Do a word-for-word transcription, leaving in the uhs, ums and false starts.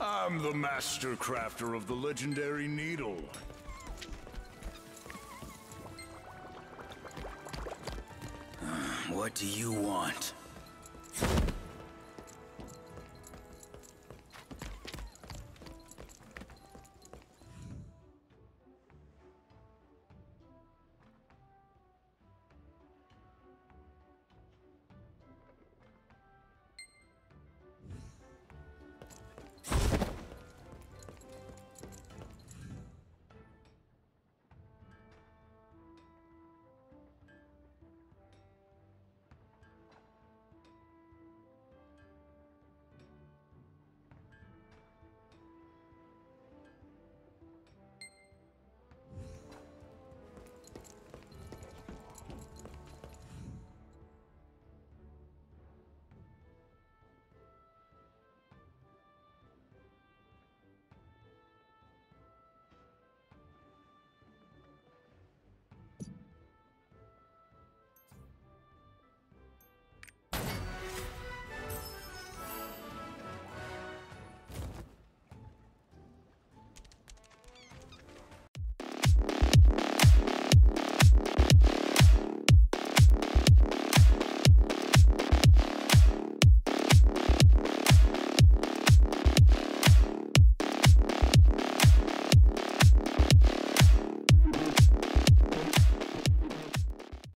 I'm the master crafter of the legendary needle. What do you want?